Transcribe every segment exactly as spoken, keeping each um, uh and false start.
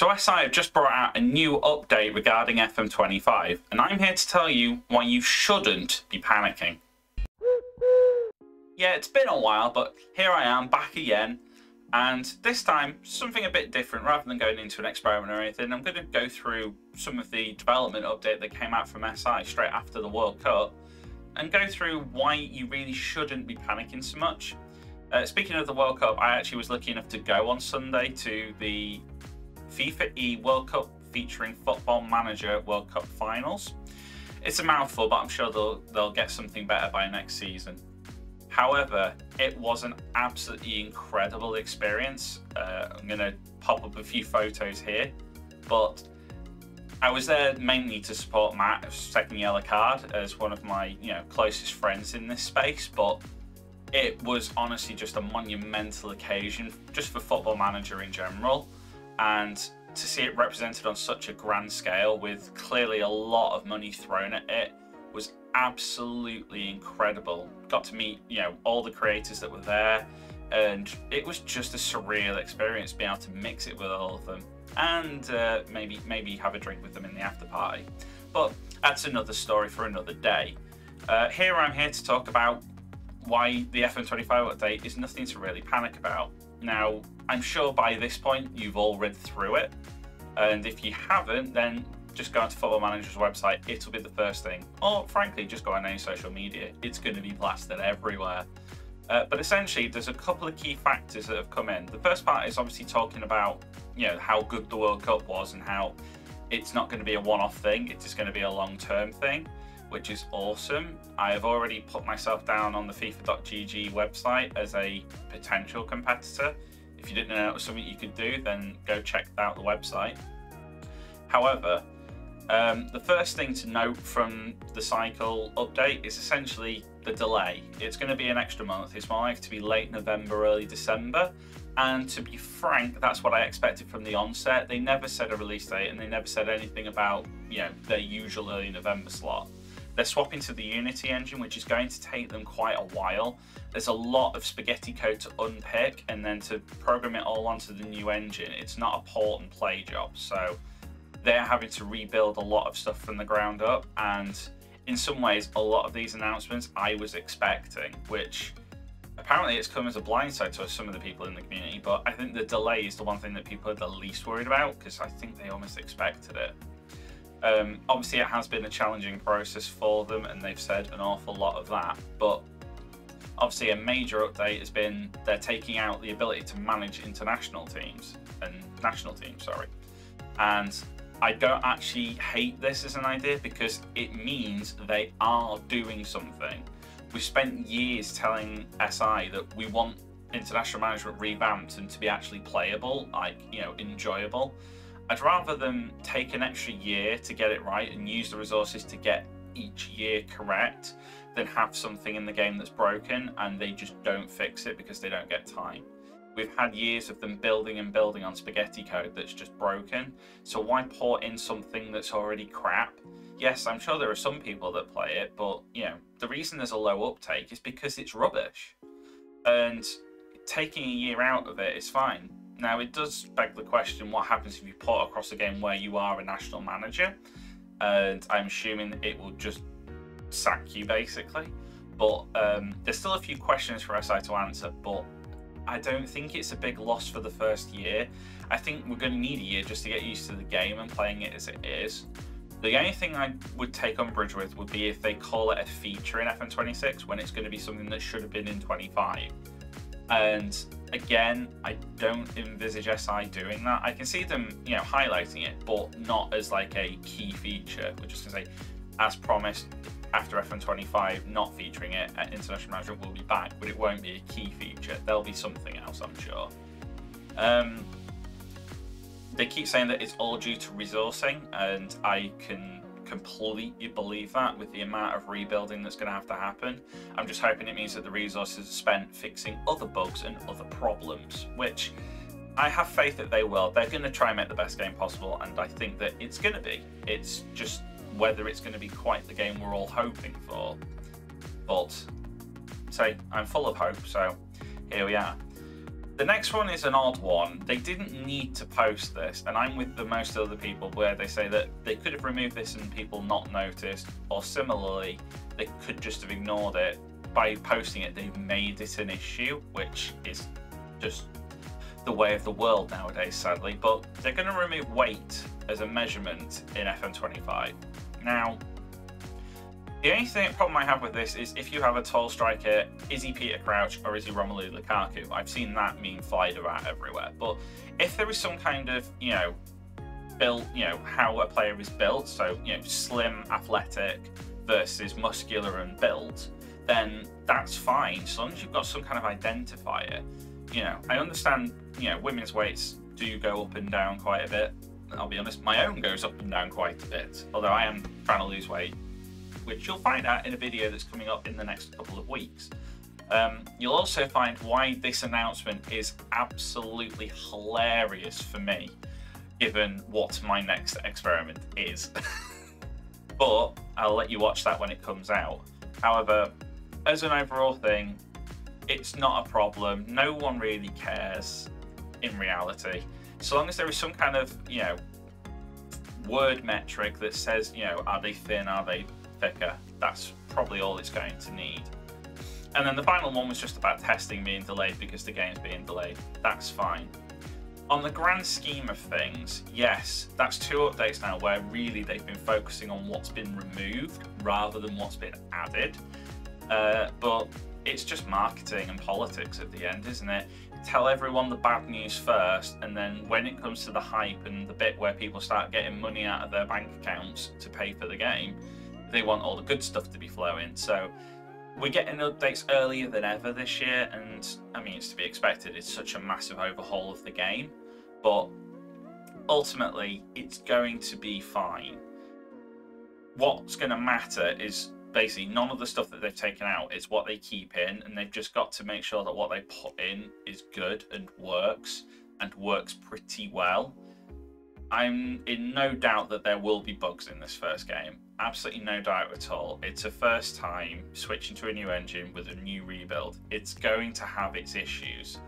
So S I have just brought out a new update regarding F M twenty-five, and I'm here to tell you why you shouldn't be panicking. Yeah, it's been a while, but here I am back again, and this time something a bit different. Rather than going into an experiment or anything, I'm going to go through some of the development update that came out from S I straight after the World Cup, and go through why you really shouldn't be panicking so much. Uh, speaking of the World Cup, I actually was lucky enough to go on Sunday to the FIFA E World Cup featuring Football Manager World Cup Finals. It's a mouthful, but I'm sure they'll, they'll get something better by next season. However, it was an absolutely incredible experience. Uh, I'm going to pop up a few photos here, but I was there mainly to support Matt of Second Yellow Card as one of my you know closest friends in this space, but it was honestly just a monumental occasion just for Football Manager in general. And to see it represented on such a grand scale with clearly a lot of money thrown at it was absolutely incredible. Got to meet you know all the creators that were there, and it was just a surreal experience being able to mix it with all of them and uh, maybe maybe have a drink with them in the after party. But that's another story for another day. Uh, here I'm here to talk about why the F M twenty-five update is nothing to really panic about. Now, I'm sure by this point you've all read through it, and if you haven't, then just go onto Football Manager's website, it'll be the first thing, or frankly just go on any social media, it's going to be blasted everywhere. Uh, but essentially there's a couple of key factors that have come in. The first part is obviously talking about you know how good the World Cup was and how it's not going to be a one-off thing, it's just going to be a long-term thing, which is awesome. I have already put myself down on the FIFA dot G G website as a potential competitor. If you didn't know it was something you could do, then go check out the website. However, um, the first thing to note from the cycle update is essentially the delay. It's going to be an extra month. It's more likely to be late November, early December. And to be frank, that's what I expected from the onset. They never said a release date, and they never said anything about you know their usual early November slot. They're swapping to the Unity engine, which is going to take them quite a while. There's a lot of spaghetti code to unpick and then to program it all onto the new engine. It's not a port and play job, so they're having to rebuild a lot of stuff from the ground up, and in some ways a lot of these announcements I was expecting, which apparently it's come as a blindside to some of the people in the community, but I think the delay is the one thing that people are the least worried about, because I think they almost expected it. Um, obviously it has been a challenging process for them, and they've said an awful lot of that, but obviously a major update has been they're taking out the ability to manage international teams and national teams, sorry. And I don't actually hate this as an idea, because it means they are doing something. We've spent years telling S I that we want international management revamped and to be actually playable, like, you know, enjoyable. I'd rather them take an extra year to get it right and use the resources to get each year correct than have something in the game that's broken and they just don't fix it because they don't get time. We've had years of them building and building on spaghetti code that's just broken, so why pour in something that's already crap? Yes, I'm sure there are some people that play it, but you know, the reason there's a low uptake is because it's rubbish. And taking a year out of it is fine. Now, it does beg the question, what happens if you port across a game where you are a national manager? And I'm assuming it will just sack you, basically. But um, there's still a few questions for S I to answer, but I don't think it's a big loss for the first year. I think we're going to need a year just to get used to the game and playing it as it is. The only thing I would take umbrage with would be if they call it a feature in F M twenty-six when it's going to be something that should have been in twenty-five. And again, I don't envisage S I doing that. I can see them, you know, highlighting it, but not as like a key feature. We're just gonna say, as promised, after F M twenty-five, not featuring it, international management will be back, but it won't be a key feature. There'll be something else, I'm sure. Um, they keep saying that it's all due to resourcing, and I can completely believe that with the amount of rebuilding that's going to have to happen. I'm just hoping it means that the resources are spent fixing other bugs and other problems, which I have faith that they will. They're going to try and make the best game possible, and I think that it's going to be. It's just whether it's going to be quite the game we're all hoping for. But, say, I'm full of hope, so here we are. The next one is an odd one. They didn't need to post this, and I'm with the most other people where they say that they could have removed this and people not noticed, or similarly, they could just have ignored it. By posting it, they've made it an issue, which is just the way of the world nowadays, sadly, but they're going to remove weight as a measurement in F M twenty-five. Now, the only thing, problem I have with this is if you have a tall striker, is he Peter Crouch or is he Romelu Lukaku? I've seen that meme fly about everywhere. But if there is some kind of, you know, build, you know, how a player is built, so, you know, slim, athletic versus muscular and built, then that's fine, as long as you've got some kind of identifier. You know, I understand, you know, women's weights do go up and down quite a bit. I'll be honest, my own goes up and down quite a bit, although I am trying to lose weight, which you'll find out in a video that's coming up in the next couple of weeks. Um, you'll also find why this announcement is absolutely hilarious for me, given what my next experiment is. But I'll let you watch that when it comes out. However, as an overall thing, it's not a problem. No one really cares in reality. So long as there is some kind of, you know, word metric that says, you know, are they thin, are they thicker? That's probably all it's going to need. And then the final one was just about testing being delayed because the game's being delayed. That's fine. On the grand scheme of things, yes, that's two updates now where really they've been focusing on what's been removed rather than what's been added. Uh, but it's just marketing and politics at the end, isn't it? Tell everyone the bad news first, and then when it comes to the hype and the bit where people start getting money out of their bank accounts to pay for the game, they want all the good stuff to be flowing. So we're getting updates earlier than ever this year, and I mean, it's to be expected. It's such a massive overhaul of the game, but ultimately it's going to be fine. What's going to matter is basically none of the stuff that they've taken out, is what they keep in, and they've just got to make sure that what they put in is good and works, and works pretty well. I'm in no doubt that there will be bugs in this first game. Absolutely no doubt at all. It's a first time switching to a new engine with a new rebuild. It's going to have its issues.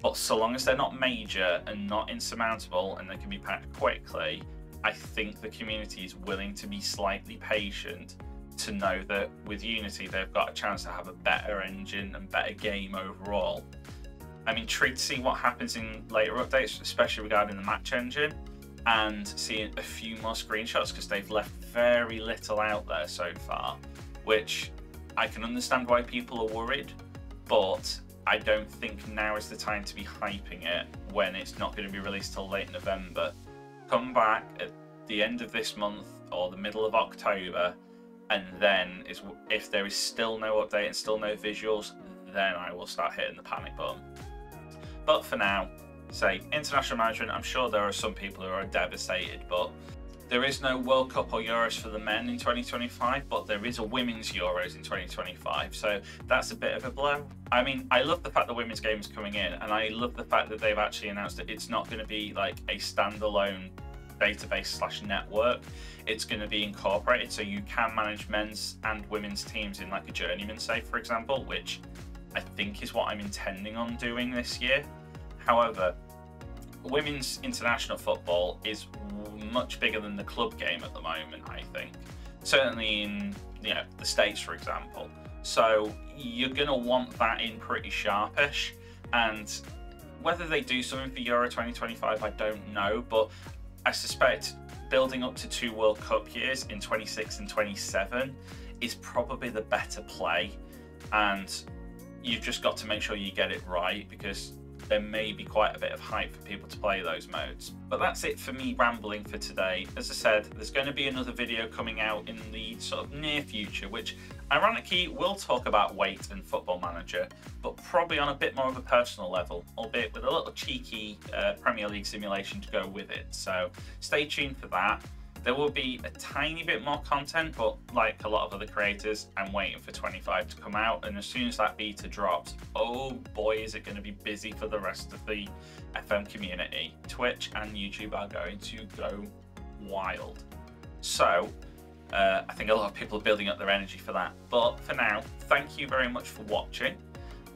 But so long as they're not major and not insurmountable and they can be patched quickly, I think the community is willing to be slightly patient to know that with Unity, they've got a chance to have a better engine and better game overall. I'm intrigued to see what happens in later updates, especially regarding the match engine, and seeing a few more screenshots, because they've left very little out there so far, which I can understand why people are worried, but I don't think now is the time to be hyping it when it's not going to be released till late November. Come back at the end of this month or the middle of October, and then is, if there is still no update and still no visuals, then I will start hitting the panic button. But for now, say, international management, I'm sure there are some people who are devastated, but there is no World Cup or Euros for the men in twenty twenty-five, but there is a women's Euros in twenty twenty-five, so that's a bit of a blow. I mean, I love the fact the women's game is coming in, and I love the fact that they've actually announced that it's not going to be like a standalone database slash network. It's going to be incorporated, so you can manage men's and women's teams in like a journeyman, say, for example, which I think is what I'm intending on doing this year. However, women's international football is much bigger than the club game at the moment, I think. Certainly in, you know, the States, for example. So you're going to want that in pretty sharpish. And whether they do something for Euro twenty twenty-five, I don't know. But I suspect building up to two World Cup years in twenty-six and twenty-seven is probably the better play. And you've just got to make sure you get it right, because there may be quite a bit of hype for people to play those modes. But that's it for me rambling for today. As I said, there's going to be another video coming out in the sort of near future, which ironically will talk about weight and Football Manager, but probably on a bit more of a personal level, albeit with a little cheeky uh, Premier League simulation to go with it. So stay tuned for that. There will be a tiny bit more content, but like a lot of other creators, I'm waiting for twenty-five to come out. And as soon as that beta drops, oh boy, is it going to be busy for the rest of the F M community. Twitch and YouTube are going to go wild. So uh, I think a lot of people are building up their energy for that. But for now, thank you very much for watching.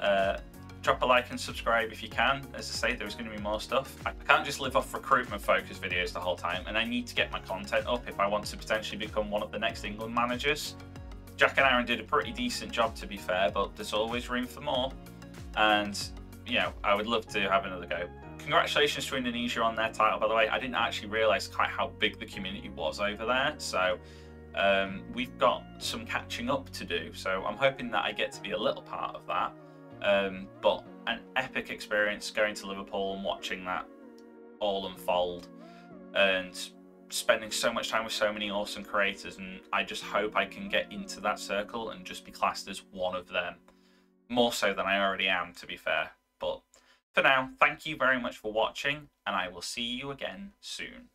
Uh, Drop a like and subscribe if you can. As I say, there's going to be more stuff. I can't just live off recruitment focused videos the whole time, and I need to get my content up if I want to potentially become one of the next England managers. Jack and Aaron did a pretty decent job, to be fair, but there's always room for more. And, you know, I would love to have another go. Congratulations to Indonesia on their title, by the way. I didn't actually realise quite how big the community was over there, so um, we've got some catching up to do. So I'm hoping that I get to be a little part of that. Um, but an epic experience going to Liverpool and watching that all unfold and spending so much time with so many awesome creators, and I just hope I can get into that circle and just be classed as one of them, more so than I already am, to be fair. But for now, thank you very much for watching, and I will see you again soon.